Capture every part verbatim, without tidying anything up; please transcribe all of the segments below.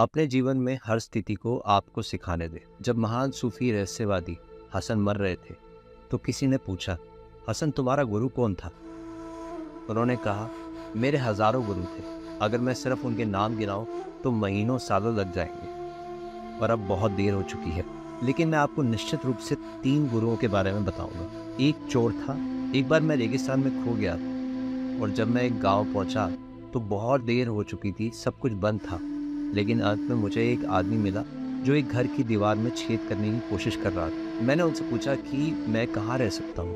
अपने जीवन में हर स्थिति को आपको सिखाने दे। जब महान सूफी रहस्यवादी हसन मर रहे थे तो किसी ने पूछा, हसन तुम्हारा गुरु कौन था? उन्होंने कहा, मेरे हज़ारों गुरु थे, अगर मैं सिर्फ उनके नाम गिनाऊँ तो महीनों सालों लग जाएंगे और अब बहुत देर हो चुकी है। लेकिन मैं आपको निश्चित रूप से तीन गुरुओं के बारे में बताऊँगा। एक चोर था। एक बार मैं रेगिस्तान में खो गया था और जब मैं एक गाँव पहुँचा तो बहुत देर हो चुकी थी, सब कुछ बंद था। लेकिन अंत में मुझे एक आदमी मिला जो एक घर की दीवार में छेद करने की कोशिश कर रहा था। मैंने उनसे पूछा कि मैं कहाँ रह सकता हूँ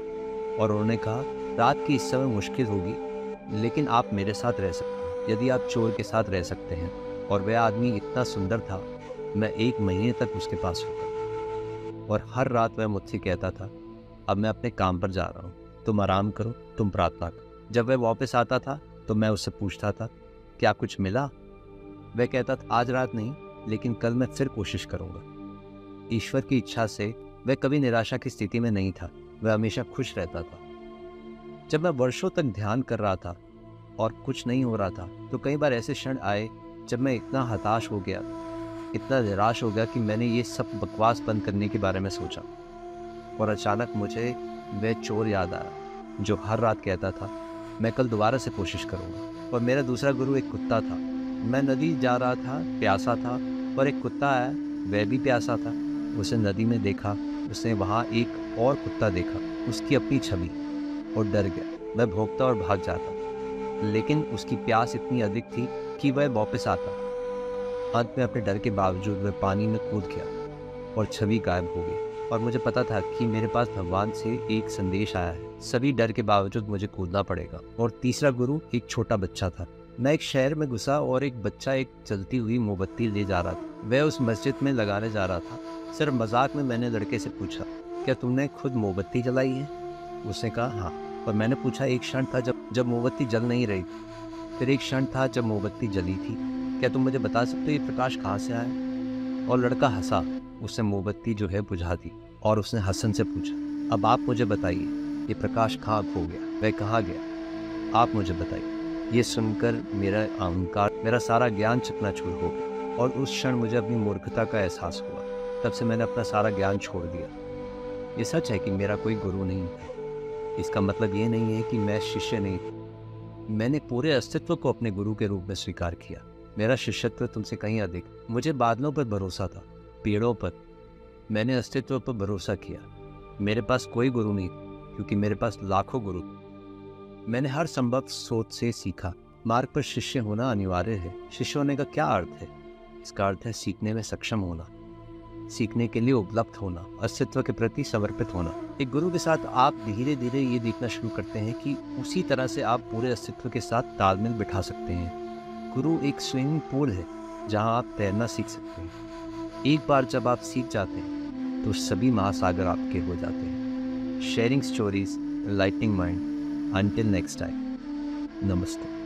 और उन्होंने कहा, रात की इस समय मुश्किल होगी लेकिन आप मेरे साथ रह सकते हैं यदि आप चोर के साथ रह सकते हैं। और वह आदमी इतना सुंदर था, मैं एक महीने तक उसके पास रुका और हर रात वह मुझसे कहता था, अब मैं अपने काम पर जा रहा हूँ, तुम आराम करो, तुम प्रार्थना करो। जब वह वापस आता था तो मैं उससे पूछता था, क्या कुछ मिला? वह कहता था, आज रात नहीं लेकिन कल मैं फिर कोशिश करूँगा। ईश्वर की इच्छा से वह कभी निराशा की स्थिति में नहीं था, वह हमेशा खुश रहता था। जब मैं वर्षों तक ध्यान कर रहा था और कुछ नहीं हो रहा था तो कई बार ऐसे क्षण आए जब मैं इतना हताश हो गया, इतना निराश हो गया कि मैंने ये सब बकवास बंद करने के बारे में सोचा। और अचानक मुझे वह चोर याद आया जो हर रात कहता था, मैं कल दोबारा से कोशिश करूँगा। और मेरा दूसरा गुरु एक कुत्ता था। मैं नदी जा रहा था, प्यासा था और एक कुत्ता आया, वह भी प्यासा था। उसे नदी में देखा, उसने वहाँ एक और कुत्ता देखा, उसकी अपनी छवि, और डर गया। वह भौंकता और भाग जाता लेकिन उसकी प्यास इतनी अधिक थी कि वह वापस आता। अंत में अपने डर के बावजूद वह पानी में कूद गया और छवि गायब हो गई। और मुझे पता था कि मेरे पास भगवान से एक संदेश आया है, सभी डर के बावजूद मुझे कूदना पड़ेगा। और तीसरा गुरु एक छोटा बच्चा था। मैं एक शहर में घुसा और एक बच्चा एक जलती हुई मोमबत्ती ले जा रहा था, वह उस मस्जिद में लगाने जा रहा था। सिर्फ मजाक में मैंने लड़के से पूछा, क्या तुमने खुद मोमबत्ती जलाई है? उसने कहा, हाँ। और मैंने पूछा, एक क्षण था जब जब मोमबत्ती जल नहीं रही, फिर एक क्षण था जब मोमबत्ती जली थी, क्या तुम मुझे बता सकते हो ये प्रकाश कहाँ से आया? और लड़का हंसा, उसने मोमबत्ती जो है बुझा दी। और उसने हसन से पूछा, अब आप मुझे बताइए ये प्रकाश कहाँ खो गया, वह कहाँ गया, आप मुझे बताइए। ये सुनकर मेरा अहंकार, मेरा सारा ज्ञान चकनाचूर हो गया और उस क्षण मुझे अपनी मूर्खता का एहसास हुआ। तब से मैंने अपना सारा ज्ञान छोड़ दिया। ये सच है कि मेरा कोई गुरु नहीं था, इसका मतलब ये नहीं है कि मैं शिष्य नहीं था। मैंने पूरे अस्तित्व को अपने गुरु के रूप में स्वीकार किया। मेरा शिष्यत्व तुमसे कहीं अधिक। मुझे बादलों पर भरोसा था, पेड़ों पर, मैंने अस्तित्व पर भरोसा किया। मेरे पास कोई गुरु नहीं क्योंकि मेरे पास लाखों गुरु। मैंने हर संभव स्रोत से सीखा। मार्ग पर शिष्य होना अनिवार्य है। शिष्य होने का क्या अर्थ है? इसका अर्थ है सीखने में सक्षम होना, सीखने के लिए उपलब्ध होना, अस्तित्व के प्रति समर्पित होना। एक गुरु के साथ आप धीरे धीरे ये देखना शुरू करते हैं कि उसी तरह से आप पूरे अस्तित्व के साथ तालमेल बिठा सकते हैं। गुरु एक स्विमिंग पूल है जहाँ आप तैरना सीख सकते हैं। एक बार जब आप सीख जाते हैं तो सभी महासागर आपके हो जाते हैं। Sharing stories, lightning mind. Until next time, namaste.